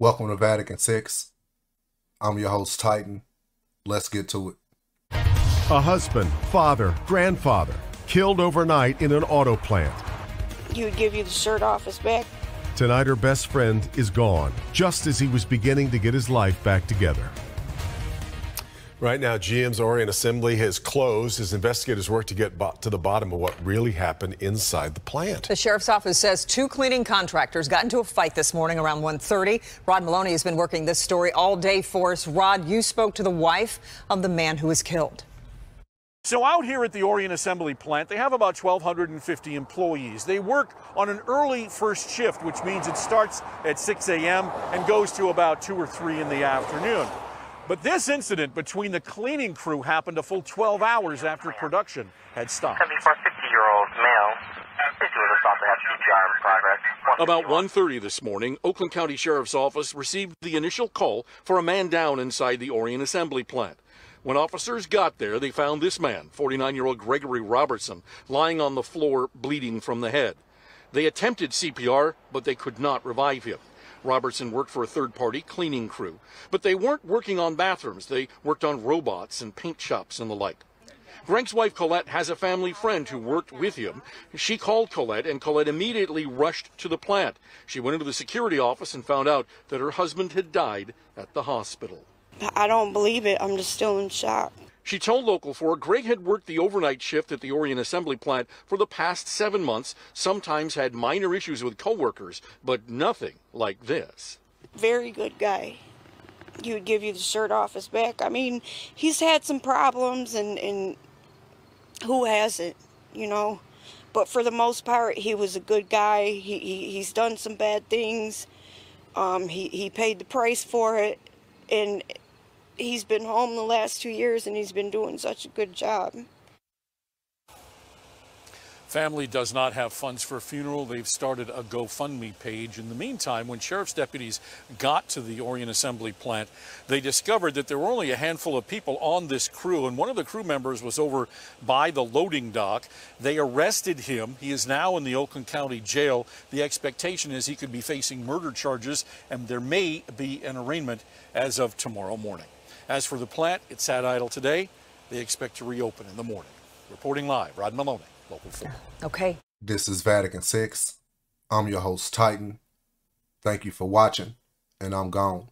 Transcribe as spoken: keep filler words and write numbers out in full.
Welcome to Vatican Six. I'm your host, Titan. Let's get to it. A husband, father, grandfather, killed overnight in an auto plant. He would give you the shirt off his back. Tonight, her best friend is gone, just as he was beginning to get his life back together. Right now, G M's Orion Assembly has closed as investigators work to get to the bottom of what really happened inside the plant. The sheriff's office says two cleaning contractors got into a fight this morning around one thirty. Rod Maloney has been working this story all day for us. Rod, you spoke to the wife of the man who was killed. So out here at the Orion Assembly plant, they have about twelve hundred fifty employees. They work on an early first shift, which means it starts at six A M and goes to about two or three in the afternoon. But this incident between the cleaning crew happened a full twelve hours after production had stopped. seventy-four, fifty-year-old male. About one thirty this morning, Oakland County Sheriff's Office received the initial call for a man down inside the Orion Assembly plant. When officers got there, they found this man, forty-nine-year-old Gregory Robertson, lying on the floor bleeding from the head. They attempted C P R, but they could not revive him. Robertson worked for a third-party cleaning crew, but they weren't working on bathrooms. They worked on robots and paint shops and the like. Greg's wife, Colette, has a family friend who worked with him. She called Colette, and Colette immediately rushed to the plant. She went into the security office and found out that her husband had died at the hospital. I don't believe it. I'm just still in shock. She told Local four Greg had worked the overnight shift at the Orion Assembly plant for the past seven months, sometimes had minor issues with coworkers, but nothing like this. Very good guy. He would give you the shirt off his back. I mean, he's had some problems, and, and who hasn't, you know? But for the most part, he was a good guy. He, he, he's done some bad things. Um, he, he paid the price for it, and he's been home the last two years, and he's been doing such a good job. Family does not have funds for a funeral. They've started a GoFundMe page. In the meantime, when sheriff's deputies got to the Orion Assembly plant, they discovered that there were only a handful of people on this crew, and one of the crew members was over by the loading dock. They arrested him. He is now in the Oakland County Jail. The expectation is he could be facing murder charges, and there may be an arraignment as of tomorrow morning. As for the plant, it sat idle today. They expect to reopen in the morning. Reporting live, Rod Maloney. Local four. Okay. This is Vatican Six. I'm your host, Titan. Thank you for watching, and I'm gone.